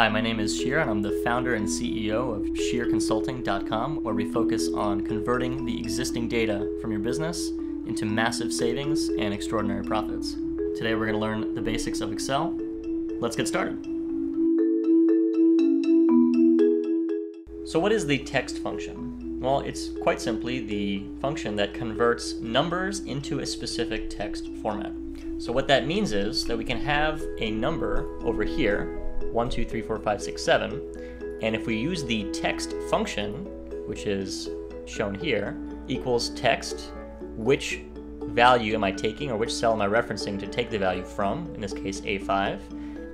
Hi, my name is Shir, and I'm the founder and CEO of shirconsulting.com, where we focus on converting the existing data from your business into massive savings and extraordinary profits. Today we're going to learn the basics of Excel. Let's get started. So what is the text function? Well, it's quite simply the function that converts numbers into a specific text format. So what that means is that we can have a number over here, 1, 2, 3, 4, 5, 6, 7, and if we use the text function, which is shown here, equals text, which value am I taking, or which cell am I referencing to take the value from, in this case A5,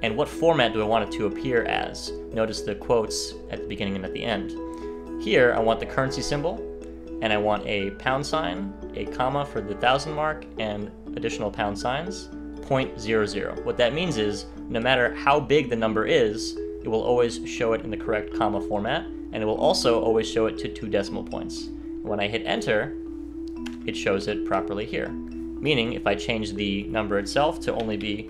and what format do I want it to appear as. Notice the quotes at the beginning and at the end. Here I want the currency symbol, and I want a $, a comma for the 1,000 mark, and additional $, 0.00. What that means is, no matter how big the number is, it will always show it in the correct comma format, and it will also always show it to 2 decimal points. When I hit enter, it shows it properly here. Meaning, if I change the number itself to only be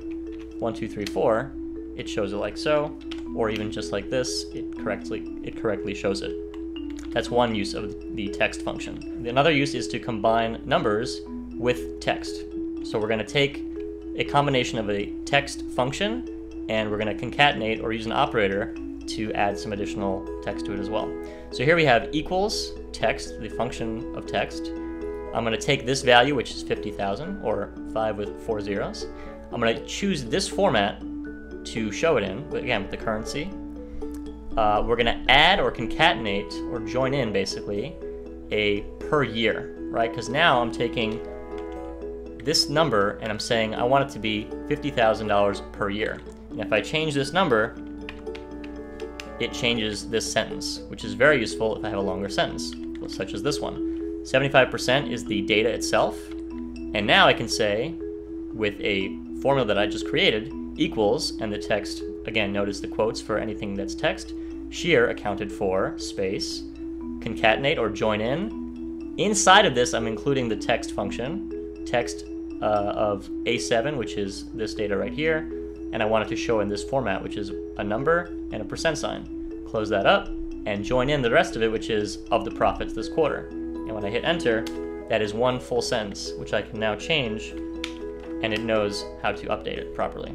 1, 2, 3, 4, it shows it like so, or even just like this, it correctly shows it. That's one use of the text function. Another use is to combine numbers with text. So we're going to take a combination of a text function, and we're going to concatenate or use an operator to add some additional text to it as well. So here we have equals text, the function of text. I'm going to take this value, which is 50,000, or 5 with 4 zeros. I'm going to choose this format to show it in, again, with the currency. We're going to add or concatenate or join in, basically, a per year, right? Because now I'm taking this number and I'm saying I want it to be $50,000 per year. And if I change this number, it changes this sentence, which is very useful if I have a longer sentence, such as this one. 75% is the data itself. And now I can say, with a formula that I just created, equals, and the text, again, notice the quotes for anything that's text, Shir accounted for, space, concatenate or join in. Inside of this, I'm including the text function, text of A7, which is this data right here, and I want it to show in this format, which is a number and a %. Close that up and join in the rest of it, which is of the profits this quarter. And when I hit enter, that is one full sentence, which I can now change, and it knows how to update it properly.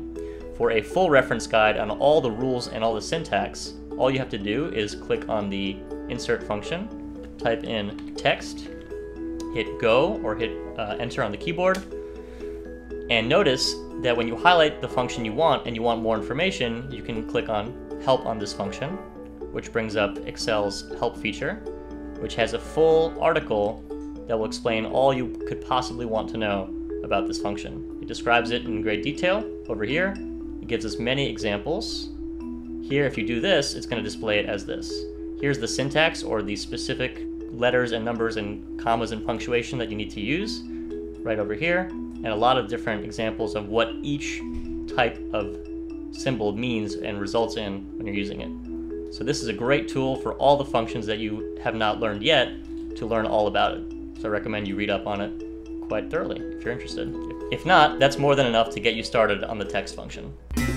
For a full reference guide on all the rules and all the syntax, all you have to do is click on the insert function, type in text, hit go or hit enter on the keyboard, and notice that when you highlight the function you want and you want more information, you can click on help on this function, which brings up Excel's help feature, which has a full article that will explain all you could possibly want to know about this function. It describes it in great detail over here. It gives us many examples. Here, if you do this, it's going to display it as this. Here's the syntax or the specific letters and numbers and commas and punctuation that you need to use right over here, and a lot of different examples of what each type of symbol means and results in when you're using it. So this is a great tool for all the functions that you have not learned yet to learn all about it. So I recommend you read up on it quite thoroughly if you're interested. If not, that's more than enough to get you started on the text function.